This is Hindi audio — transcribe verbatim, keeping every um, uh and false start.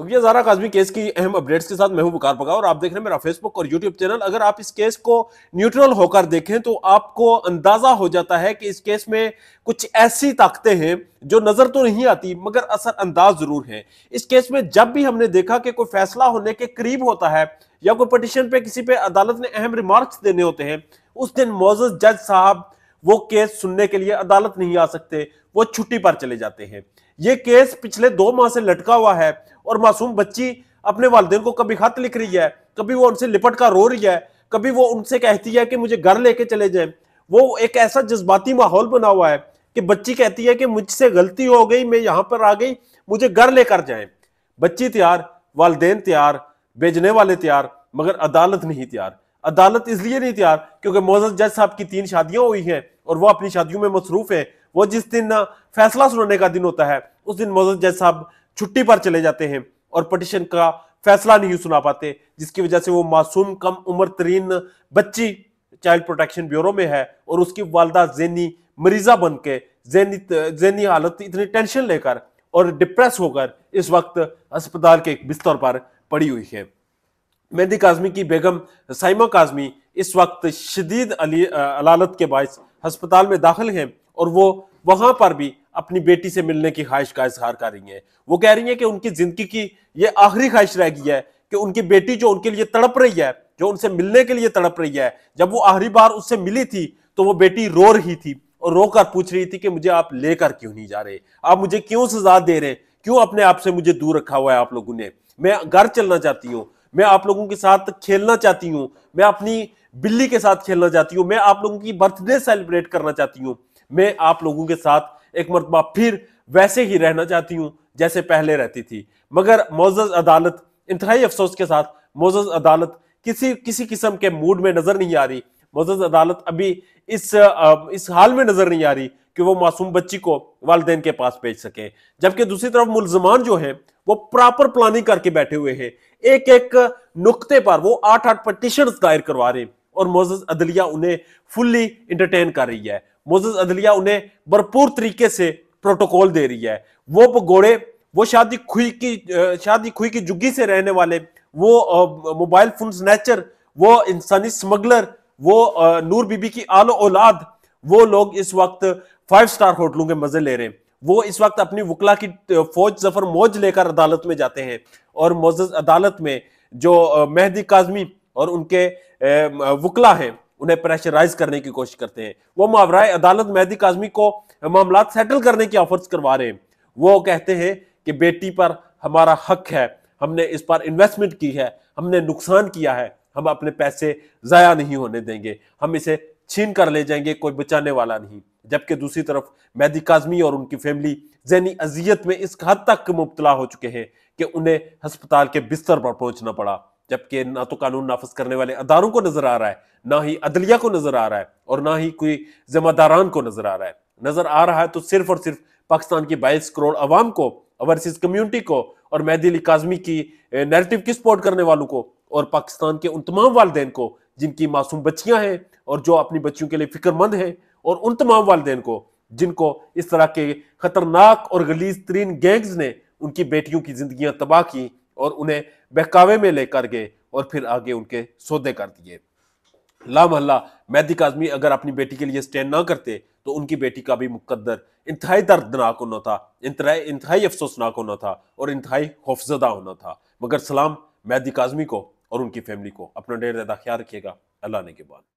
वक्या ज़ारा काज़मी केस की अहम अपडेट्स के साथ मैं हूं वकार बगा और आप देख रहे हैं मेरा फेसबुक और यूट्यूब चैनल। अगर आप इस केस को न्यूट्रल होकर देखें तो आपको अंदाजा हो जाता है कि इस केस में कुछ ऐसी ताकतें हैं जो नजर तो नहीं आती मगर असर अंदाज जरूर है। इस केस में जब भी हमने देखा कि कोई फैसला होने के करीब होता है या कोई पटिशन पे किसी पे अदालत ने अहम रिमार्क्स देने होते हैं, उस दिन मौजूद जज साहब वो केस सुनने के लिए अदालत नहीं आ सकते, वो छुट्टी पर चले जाते हैं। ये केस पिछले दो माह से लटका हुआ है और मासूम बच्ची अपने वालिदैन को कभी खत लिख रही है, कभी वो उनसे लिपट कर रो रही है, कभी वो उनसे कहती है कि मुझे घर लेके चले जाए। वो एक ऐसा जज्बाती माहौल बना हुआ है कि बच्ची कहती है कि मुझसे गलती हो गई, मैं यहाँ पर आ गई, मुझे घर लेकर जाए। बच्ची तैयार, वालिदैन तैयार, भेजने वाले तैयार, मगर अदालत नहीं तैयार। अदालत इसलिए नहीं तैयार क्योंकि मौजूदा जज साहब की तीन शादियां हुई हैं और वो अपनी शादियों में मसरूफ है। वो जिस दिन फैसला सुनाने का दिन होता है उस दिन मौजूदा जज साहब छुट्टी पर चले जाते हैं और पटिशन का फैसला नहीं सुना पाते, जिसकी वजह से वो मासूम कम उम्र तरीन बच्ची चाइल्ड प्रोटेक्शन ब्यूरो में है और उसकी वालदा ज़ैनी मरीजा बन के ज़ैनी हालत इतनी टेंशन लेकर और डिप्रेस होकर इस वक्त अस्पताल के एक बिस्तर पर पड़ी हुई है। मेहदी काज़मी की बेगम साइमा काज़मी इस वक्त शदीद अलालत के बायस हस्पताल में दाखिल हैं और वो वहां पर भी अपनी बेटी से मिलने की ख्वाहिश का इजहार कर रही हैं। वो कह रही हैं कि उनकी जिंदगी की ये आखिरी ख्वाहिश रह गई है कि उनकी बेटी जो उनके लिए तड़प रही है, जो उनसे मिलने के लिए तड़प रही है, जब वो आखिरी बार उससे मिली थी तो वो बेटी रो रही थी और रोकर पूछ रही थी कि मुझे आप लेकर क्यों नहीं जा रहे, आप मुझे क्यों सजा दे रहे, क्यों अपने आप से मुझे दूर रखा हुआ है आप लोगों ने, मैं घर चलना चाहती हूँ, मैं आप लोगों के साथ खेलना चाहती हूँ, मैं अपनी बिल्ली के साथ खेलना चाहती हूँ, मैं आप लोगों की बर्थडे सेलिब्रेट करना चाहती हूँ, मैं आप लोगों के साथ एक मरतबा फिर वैसे ही रहना चाहती हूँ जैसे पहले रहती थी। मगर मौजूदा अदालत इंतहाई अफसोस के साथ मौजूदा अदालत किसी किसी किस्म के मूड में नजर नहीं आ रही। मौजूदा अदालत अभी इस इस हाल में नजर नहीं आ रही कि वो मासूम बच्ची को वालिदैन के पास भेज सके, जबकि दूसरी तरफ मुलजमान जो है वो प्रॉपर प्लानिंग करके बैठे हुए हैं, एक एक नुक्ते पर वो आठ आठ पटिशंस दायर करवा रहे हैं और मौजूदा अदलिया उन्हें फुल्ली इंटरटेन कर रही है। मौजूदा अदलिया उन्हें भरपूर तरीके से प्रोटोकॉल दे रही है। वो पगोड़े, वो शादी खुई की शादी खुई की जुग्गी से रहने वाले, वो मोबाइल फोन स्नैचर, वो इंसानी स्मगलर, वो नूर बीबी की आलो औलाद, वो लोग इस वक्त फाइव स्टार होटलों के मजे ले रहे हैं। वो इस वक्त अपनी वकला की फौज जफर मौज लेकर अदालत में जाते हैं और मौजूदा अदालत में जो मेहदी काज़मी और उनके वकला हैं उन्हें प्रेशराइज करने की कोशिश करते हैं। वो मावराए अदालत मेहदी काज़मी को मामला सेटल करने की ऑफर्स करवा रहे हैं। वो कहते हैं कि बेटी पर हमारा हक है, हमने इस पर इन्वेस्टमेंट की है, हमने नुकसान किया है, हम अपने पैसे ज़ाया नहीं होने देंगे, हम इसे छीन कर ले जाएंगे, कोई बचाने वाला नहीं। जबकि दूसरी तरफ मेहदी काज़मी और उनकी फैमिली ज़हनी अजियत में इस हद तक मुब्तला हो चुके हैं कि उन्हें हस्पताल के बिस्तर पर पहुंचना पड़ा, जबकि ना तो कानून नाफज करने वाले अदारों को नजर आ रहा है, ना ही अदलिया को नजर आ रहा है और ना ही कोई जिम्मेदारान को नजर आ रहा है। नजर आ रहा है तो सिर्फ और सिर्फ पाकिस्तान की बाईस करोड़ अवाम को, ओवरसीज कम्युनिटी को और मेहदी अली काज़मी की नैरेटिव की सपोर्ट करने वालों को और पाकिस्तान के उन तमाम वालिदैन को जिनकी मासूम बच्चियां हैं और जो अपनी बच्चियों के लिए फिक्रमंद हैं, और उन तमाम वालिदैन को जिनको इस तरह के खतरनाक और गलीज तरीन गैंग्स ने उनकी बेटियों की जिंदगियां तबाह की और उन्हें बहकावे में लेकर गए और फिर आगे उनके सौदे कर दिए। ला महल्ला मेहदी काज़मी अगर अपनी बेटी के लिए स्टैंड ना करते तो उनकी बेटी का भी मुकद्दर इंतहाई दर्दनाक होना था, इंतहाई इंतहाई अफसोसनाक होना था और इंतहाई खौफजदा होना था। मगर सलाम मेहदी काज़मी को और उनकी फैमिली को। अपना ढेर ज़्यादा ख्याल रखिएगा। अल्लाह ने के बाद।